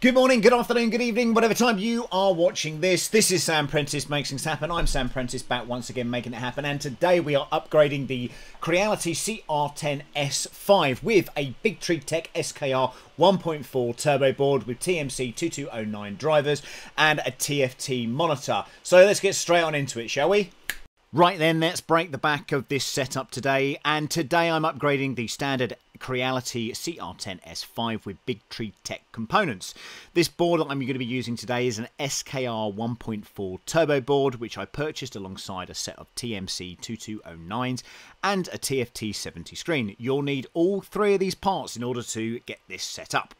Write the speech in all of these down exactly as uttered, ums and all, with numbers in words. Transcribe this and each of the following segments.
Good morning, good afternoon, good evening, whatever time you are watching this. This is Sam Prentice Makes Things Happen. I'm Sam Prentice, back once again making it happen. And today we are upgrading the Creality C R ten S five with a BigTreeTech S K R one point four turbo board with T M C twenty-two oh nine drivers and a T F T monitor. So let's get straight on into it, shall we? Right then, let's break the back of this setup today. And today I'm upgrading the standard Creality C R ten S five with BigTreeTech components. This board that I'm going to be using today is an S K R one point four turbo board, which I purchased alongside a set of T M C twenty-two oh nines and a T F T seventy screen. You'll need all three of these parts in order to get this set up.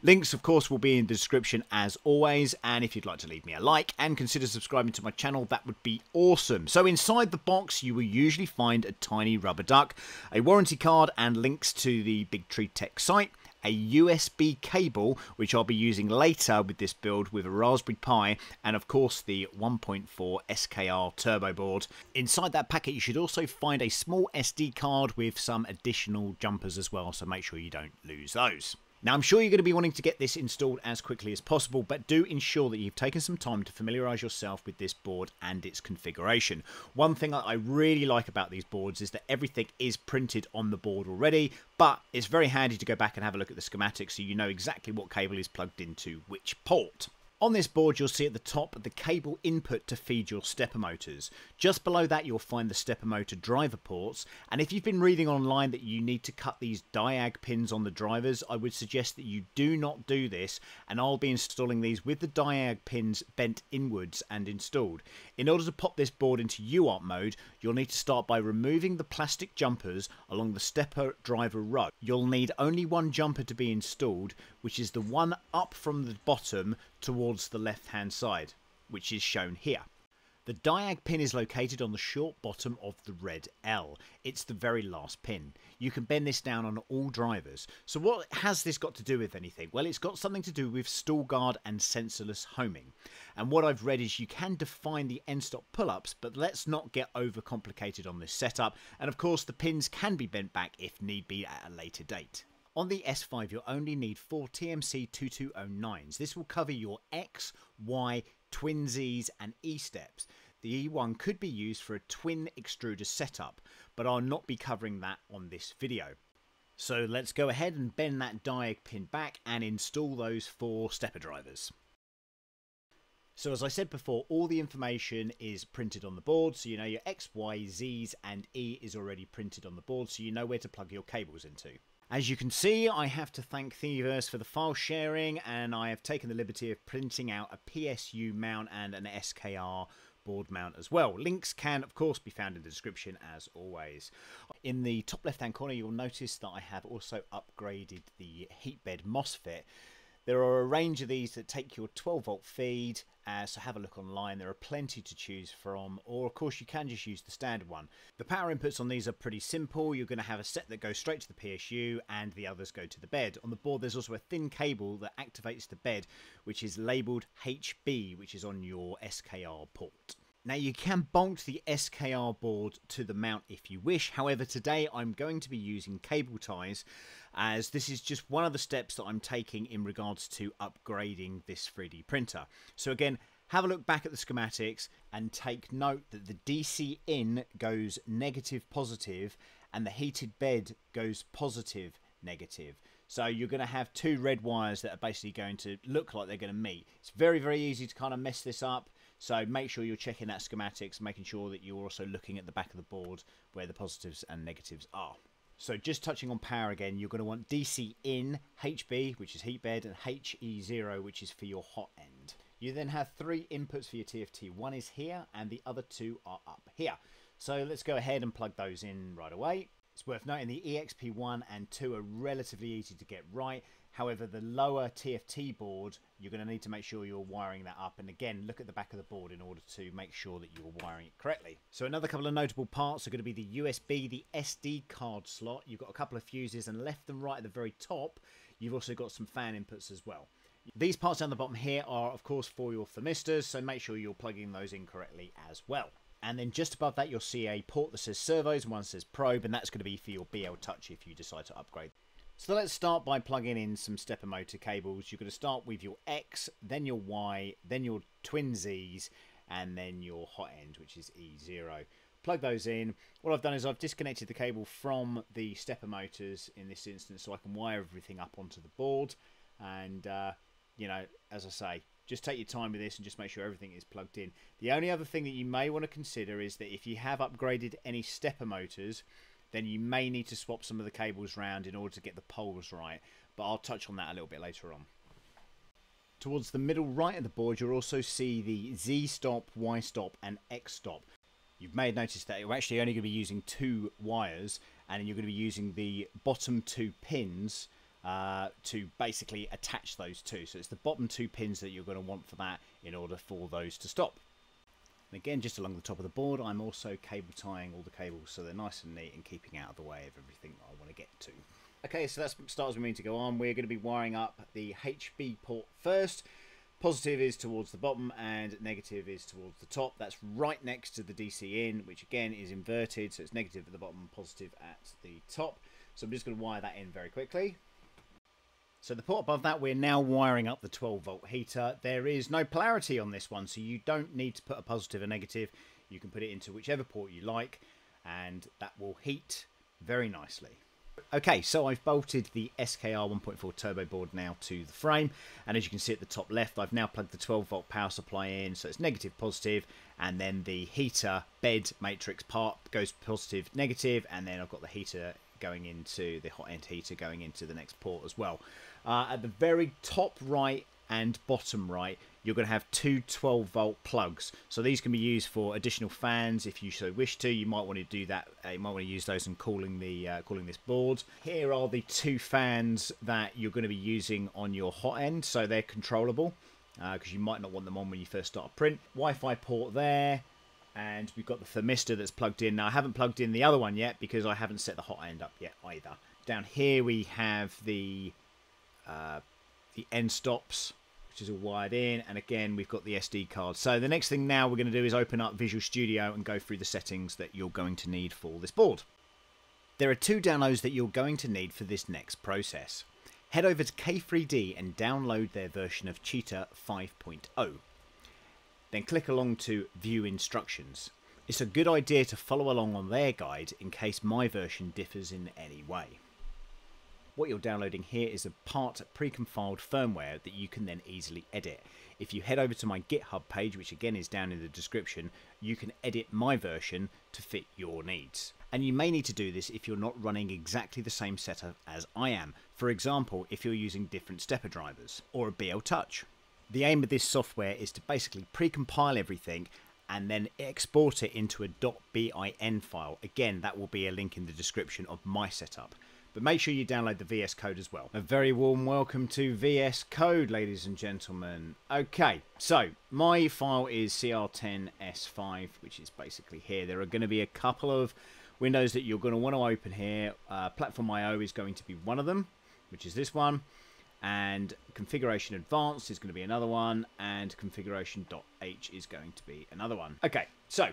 Links, of course, will be in the description as always, and if you'd like to leave me a like and consider subscribing to my channel, that would be awesome. So inside the box, you will usually find a tiny rubber duck, a warranty card, and links to the BigTreeTech site, a U S B cable, which I'll be using later with this build with a Raspberry Pi, and of course the one point four S K R turbo board. Inside that packet you should also find a small S D card with some additional jumpers as well, so make sure you don't lose those. Now, I'm sure you're going to be wanting to get this installed as quickly as possible, but do ensure that you've taken some time to familiarise yourself with this board and its configuration. One thing that I really like about these boards is that everything is printed on the board already, but it's very handy to go back and have a look at the schematics so you know exactly what cable is plugged into which port. On this board, you'll see at the top the cable input to feed your stepper motors. Just below that, you'll find the stepper motor driver ports. And if you've been reading online that you need to cut these diag pins on the drivers, I would suggest that you do not do this, and I'll be installing these with the diag pins bent inwards and installed. In order to pop this board into U A R T mode, you'll need to start by removing the plastic jumpers along the stepper driver row. You'll need only one jumper to be installed, which is the one up from the bottom towards the left hand side, which is shown here. The diag pin is located on the short bottom of the red L. It's the very last pin. You can bend this down on all drivers. So what has this got to do with anything? Well, it's got something to do with stall guard and sensorless homing. And what I've read is you can define the end stop pull-ups, but let's not get overcomplicated on this setup. And of course the pins can be bent back if need be at a later date. On the S five, you'll only need four T M C twenty-two oh nines. This will cover your X, Y, twin Zs and E steps. The E one could be used for a twin extruder setup, but I'll not be covering that on this video. So let's go ahead and bend that diag pin back and install those four stepper drivers. So as I said before, all the information is printed on the board, so you know your X, Y, Zs and E is already printed on the board, so you know where to plug your cables into. As you can see, I have to thank Thingiverse for the file sharing, and I have taken the liberty of printing out a P S U mount and an S K R board mount as well. Links can, of course, be found in the description as always. In the top left-hand corner, you'll notice that I have also upgraded the heatbed MOSFET. There are a range of these that take your twelve volt feed, uh, so have a look online. There are plenty to choose from, or of course you can just use the standard one. The power inputs on these are pretty simple. You're going to have a set that goes straight to the P S U and the others go to the bed. On the board there's also a thin cable that activates the bed, which is labelled H B, which is on your S K R port. Now, you can bolt the S K R board to the mount if you wish. However, today I'm going to be using cable ties, as this is just one of the steps that I'm taking in regards to upgrading this three D printer. So again, have a look back at the schematics and take note that the D C in goes negative positive and the heated bed goes positive negative. So you're going to have two red wires that are basically going to look like they're going to meet. It's very, very easy to kind of mess this up. So make sure you're checking that schematics, making sure that you're also looking at the back of the board where the positives and negatives are. So just touching on power again, you're going to want D C in, H B, which is heat bed, and H E zero, which is for your hot end. You then have three inputs for your T F T. One is here and the other two are up here. So let's go ahead and plug those in right away. It's worth noting the E X P one and two are relatively easy to get right. However, the lower T F T board, you're going to need to make sure you're wiring that up. And again, look at the back of the board in order to make sure that you're wiring it correctly. So another couple of notable parts are going to be the U S B, the S D card slot. You've got a couple of fuses, and left and right at the very top, you've also got some fan inputs as well. These parts down the bottom here are, of course, for your thermistors, so make sure you're plugging those in correctly as well. And then just above that, you'll see a port that says servos, one says probe, and that's going to be for your B L Touch if you decide to upgrade. So let's start by plugging in some stepper motor cables. You're going to start with your X, then your Y, then your twin Z's, and then your hot end, which is E zero. Plug those in. What I've done is I've disconnected the cable from the stepper motors in this instance so I can wire everything up onto the board. And, uh, you know, as I say, just take your time with this and just make sure everything is plugged in. The only other thing that you may want to consider is that if you have upgraded any stepper motors, then you may need to swap some of the cables round in order to get the poles right. But I'll touch on that a little bit later on. Towards the middle right of the board, you'll also see the Z stop, Y stop, and X stop. You may have noticed that you're actually only going to be using two wires, and you're going to be using the bottom two pins uh, to basically attach those two. So it's the bottom two pins that you're going to want for that in order for those to stop. And again, just along the top of the board, I'm also cable tying all the cables so they're nice and neat and keeping out of the way of everything that I want to get to. Okay, so that starts with me to go on. We're going to be wiring up the H B port first. Positive is towards the bottom and negative is towards the top. That's right next to the D C in, which again is inverted, so it's negative at the bottom, positive at the top. So I'm just going to wire that in very quickly. So the port above that, we're now wiring up the twelve volt heater. There is no polarity on this one, so you don't need to put a positive or negative. You can put it into whichever port you like, and that will heat very nicely. Okay, so I've bolted the S K R one point four turbo board now to the frame, and as you can see at the top left, I've now plugged the twelve volt power supply in, so it's negative, positive, and then the heater bed matrix part goes positive, negative, and then I've got the heater going into the hot end heater going into the next port as well. Uh, at the very top right and bottom right, you're going to have two twelve volt plugs, so these can be used for additional fans if you so wish to. You might want to do that. You might want to use those in cooling the uh, cooling this board. Here are the two fans that you're going to be using on your hot end, so they're controllable because uh, you might not want them on when you first start a print. Wi-Fi port there, and we've got the thermistor that's plugged in. Now I haven't plugged in the other one yet because I haven't set the hot end up yet either. Down here we have the uh, the end stops, which is all wired in, and again we've got the S D card. So the next thing now we're going to do is open up Visual Studio and go through the settings that you're going to need for this board. There are two downloads that you're going to need for this next process. Head over to K three D and download their version of Cheetah five point oh. Then click along to View Instructions. It's a good idea to follow along on their guide in case my version differs in any way. What you're downloading here is a part pre-compiled firmware that you can then easily edit. If you head over to my GitHub page, which again is down in the description, you can edit my version to fit your needs. And you may need to do this if you're not running exactly the same setup as I am. For example, if you're using different stepper drivers or a B L Touch. The aim of this software is to basically pre-compile everything and then export it into a .bin file. Again, that will be a link in the description of my setup. But make sure you download the V S Code as well. A very warm welcome to V S Code, ladies and gentlemen. Okay, so my file is C R ten S five, which is basically here. There are going to be a couple of windows that you're going to want to open here. Uh, PlatformIO is going to be one of them, which is this one. And Configuration Advanced is going to be another one. And Configuration.h is going to be another one. Okay, so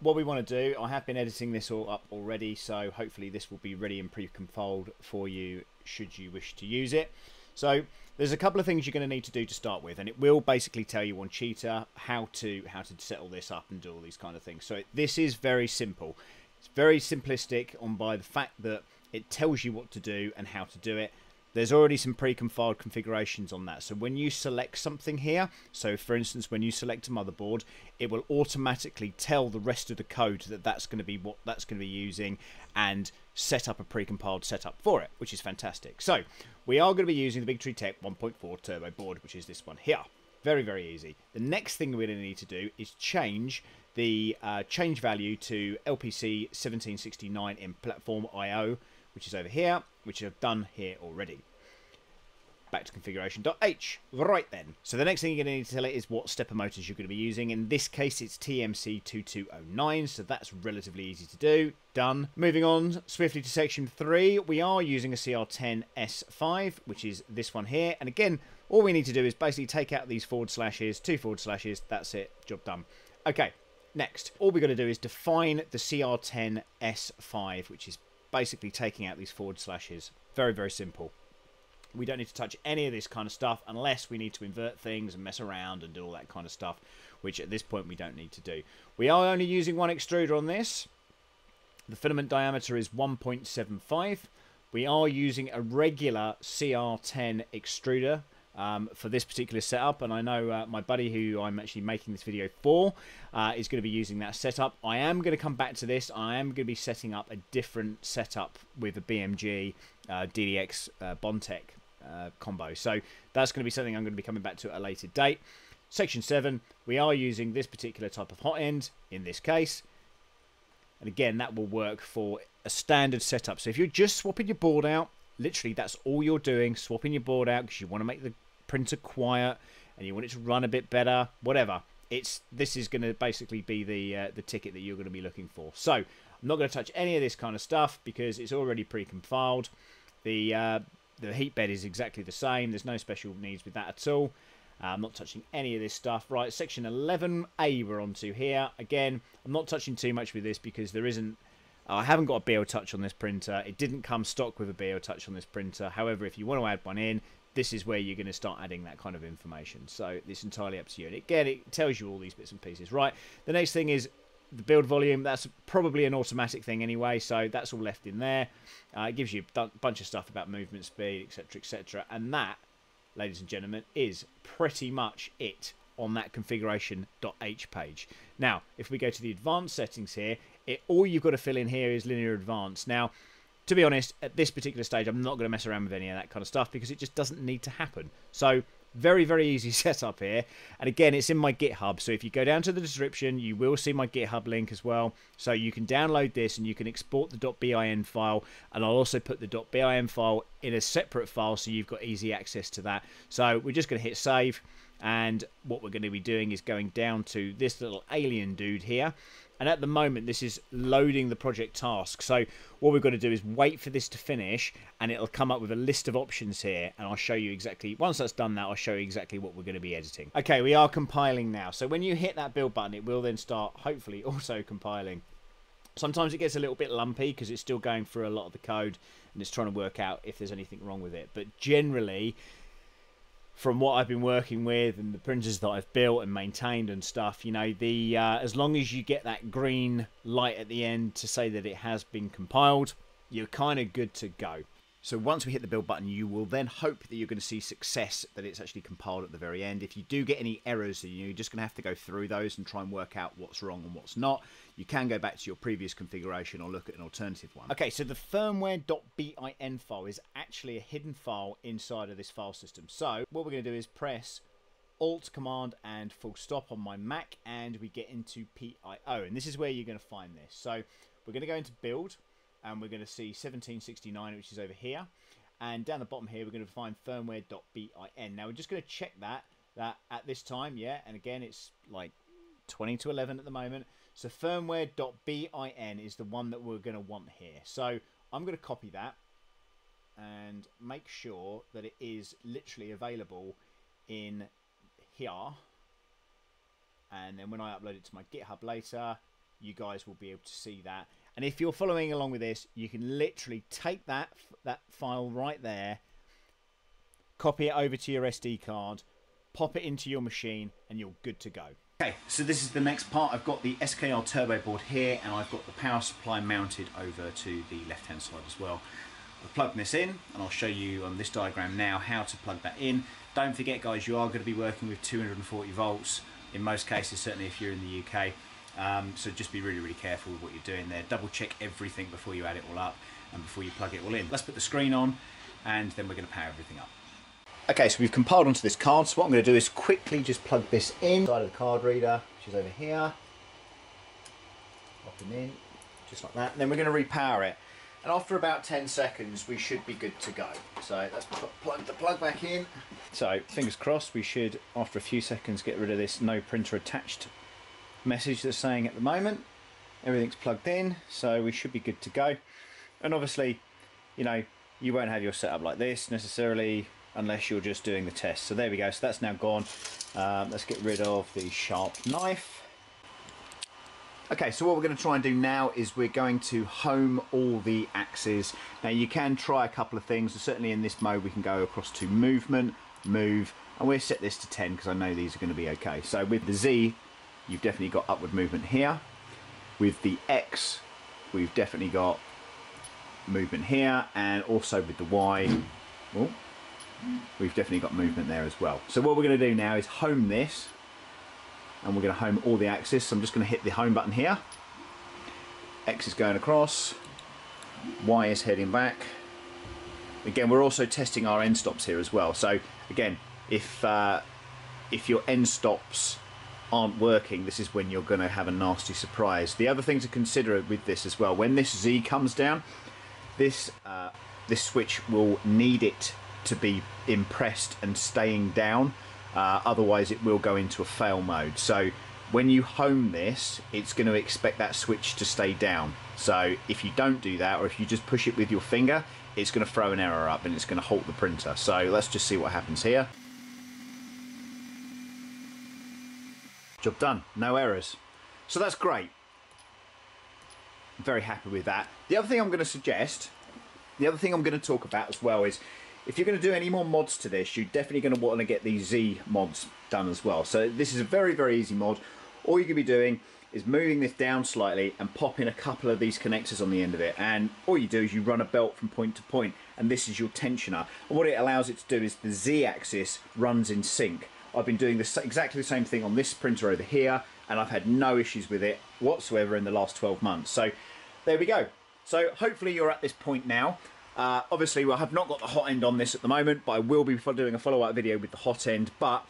what we want to do, I have been editing this all up already, so hopefully this will be ready and pre-compiled for you should you wish to use it. So there's a couple of things you're going to need to do to start with, and it will basically tell you on Cheetah how to how to set all this up and do all these kind of things. So this is very simple. It's very simplistic on by the fact that it tells you what to do and how to do it. There's already some pre-compiled configurations on that. So when you select something here, so for instance, when you select a motherboard, it will automatically tell the rest of the code that that's going to be what that's going to be using and set up a pre-compiled setup for it, which is fantastic. So we are going to be using the BigTreeTech one point four turbo board, which is this one here. Very, very easy. The next thing we're going to need to do is change the uh, change value to L P C seventeen sixty-nine in PlatformIO, which is over here, which I've done here already. Back to configuration.h. Right then. So the next thing you're going to need to tell it is what stepper motors you're going to be using. In this case, it's T M C twenty-two oh nine, so that's relatively easy to do. Done. Moving on swiftly to section three. We are using a C R ten S five, which is this one here. And again, all we need to do is basically take out these forward slashes, two forward slashes. That's it. Job done. Okay, next. All we've got to do is define the C R ten S five, which is basically taking out these forward slashes Very, very simple. We don't need to touch any of this kind of stuff unless we need to invert things and mess around and do all that kind of stuff, which at this point we don't need to do. We are only using one extruder on this. The filament diameter is one point seven five. We are using a regular C R ten extruder um, for this particular setup, and I know uh, my buddy who I'm actually making this video for uh, is going to be using that setup. I am going to come back to this. I am going to be setting up a different setup with a B M G uh, D D X uh, Bontech Uh, combo, so that's going to be something I'm going to be coming back to at a later date. Section seven, we are using this particular type of hot end in this case, and again that will work for a standard setup. So if you're just swapping your board out, literally that's all you're doing, swapping your board out because you want to make the printer quiet and you want it to run a bit better, whatever, it's this is going to basically be the uh, the ticket that you're going to be looking for. So I'm not going to touch any of this kind of stuff because it's already pre-compiled. The uh, The heat bed is exactly the same. There's no special needs with that at all. Uh, I'm not touching any of this stuff. Right, section eleven A we're on to here. Again, I'm not touching too much with this because there isn't... Uh, I haven't got a B L Touch on this printer. It didn't come stock with a B L Touch on this printer. However, if you want to add one in, this is where you're going to start adding that kind of information. So it's entirely up to you. And again, it tells you all these bits and pieces. Right, the next thing is the build volume. That's probably an automatic thing anyway, so that's all left in there. Uh, it gives you a bunch of stuff about movement speed, etc, etc, and that, ladies and gentlemen, is pretty much it on that configuration.h page. Now if we go to the advanced settings here, it all you've got to fill in here is linear advance. Now to be honest, at this particular stage I'm not going to mess around with any of that kind of stuff because it just doesn't need to happen. So very, very easy setup here. And again, it's in my GitHub. So if you go down to the description, you will see my GitHub link as well. So you can download this and you can export the .bin file. And I'll also put the .bin file in a separate file so you've got easy access to that. So we're just going to hit save. And what we're going to be doing is going down to this little alien dude here. And at the moment, this is loading the project task. So what we've got to do is wait for this to finish, and it'll come up with a list of options here. And I'll show you exactly, once that's done that, I'll show you exactly what we're going to be editing. Okay, we are compiling now. So when you hit that build button, it will then start, hopefully, auto-compiling. Sometimes it gets a little bit lumpy because it's still going through a lot of the code, and it's trying to work out if there's anything wrong with it. But generally, from what I've been working with and the printers that I've built and maintained and stuff, you know, the uh, as long as you get that green light at the end to say that it has been compiled, you're kind of good to go. So once we hit the build button, you will then hope that you're going to see success, that it's actually compiled at the very end. If you do get any errors, you're just going to have to go through those and try and work out what's wrong and what's not. You can go back to your previous configuration or look at an alternative one. Okay, so the firmware.bin file is actually a hidden file inside of this file system. So what we're going to do is press Alt, Command, and full stop on my Mac, and we get into P I O. And this is where you're going to find this. So we're going to go into Build, and we're going to see seventeen sixty-nine, which is over here, and down the bottom here we're going to find firmware.bin. Now we're just going to check that that at this time, yeah, and again it's like twenty to eleven at the moment. So firmware.bin is the one that we're going to want here. So I'm going to copy that and make sure that it is literally available in here, and then when I upload it to my GitHub later, you guys will be able to see that. And if you're following along with this, you can literally take that that file right there, copy it over to your S D card, pop it into your machine, and you're good to go. Okay, so this is the next part. I've got the S K R turbo board here, and I've got the power supply mounted over to the left-hand side as well. I've plugged this in, and I'll show you on this diagram now how to plug that in. Don't forget, guys, you are going to be working with two hundred forty volts in most cases, certainly if you're in the U K. Um, so just be really, really careful with what you're doing there. Double check everything before you add it all up and before you plug it all in. Let's put the screen on, and then we're going to power everything up. Okay, so we've compiled onto this card. So what I'm going to do is quickly just plug this in inside of the card reader, which is over here. Pop it in, just like that. And then we're going to repower it. And after about ten seconds, we should be good to go. So let's plug the plug back in. So fingers crossed, we should, after a few seconds, get rid of this no printer attached message that's saying at the moment. Everything's plugged in, so we should be good to go. And obviously, you know, you won't have your setup like this necessarily unless you're just doing the test. So there we go, so that's now gone. Um, let's get rid of the sharp knife. Okay, so what we're going to try and do now is we're going to home all the axes. Now you can try a couple of things, and certainly in this mode we can go across to movement, move, and we'll set this to ten because I know these are going to be okay. So with the Z, you've definitely got upward movement here. With the X, we've definitely got movement here, and also with the Y, oh, we've definitely got movement there as well. So what we're going to do now is home this, and we're going to home all the axes. So I'm just going to hit the home button here. X is going across, Y is heading back. Again, we're also testing our end stops here as well. So again, if uh, if your end stops aren't working, this is when you're going to have a nasty surprise. The other thing to consider with this as well, when this Z comes down, this uh, this switch will need it to be impressed and staying down. Uh, otherwise it will go into a fail mode. So when you home this, it's going to expect that switch to stay down. So if you don't do that, or if you just push it with your finger, it's going to throw an error up and it's going to halt the printer. So let's just see what happens here. Job done, no errors. So that's great. I'm very happy with that. The other thing I'm going to suggest, the other thing I'm going to talk about as well is, if you're going to do any more mods to this, you're definitely going to want to get these Z mods done as well. So this is a very, very easy mod. All you're going to be doing is moving this down slightly and pop in a couple of these connectors on the end of it. And all you do is you run a belt from point to point, and this is your tensioner. And what it allows it to do is the Z axis runs in sync. I've been doing this, exactly the same thing on this printer over here, and I've had no issues with it whatsoever in the last twelve months. So there we go. So hopefully you're at this point now. Uh, obviously, well, I have not got the hot end on this at the moment, but I will be doing a follow-up video with the hot end. But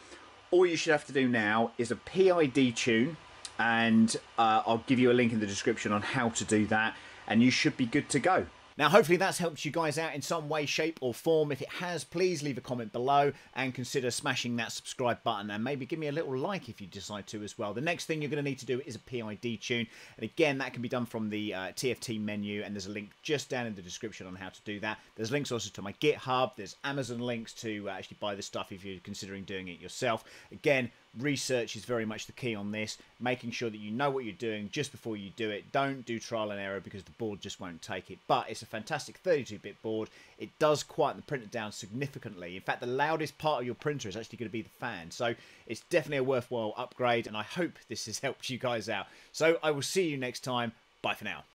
all you should have to do now is a P I D tune, and uh, I'll give you a link in the description on how to do that, and you should be good to go. Now, hopefully that's helped you guys out in some way, shape or form. If it has, please leave a comment below and consider smashing that subscribe button, and maybe give me a little like if you decide to as well. The next thing you're going to need to do is a P I D tune. And again, that can be done from the uh, T F T menu, and there's a link just down in the description on how to do that. There's links also to my GitHub. There's Amazon links to uh, actually buy this stuff if you're considering doing it yourself. Again, research is very much the key on this, making sure that you know what you're doing just before you do it. Don't do trial and error because the board just won't take it. But it's a fantastic thirty-two bit board. It does quieten the printer down significantly. In fact, the loudest part of your printer is actually going to be the fan. So it's definitely a worthwhile upgrade, and I hope this has helped you guys out. So I will see you next time. Bye for now.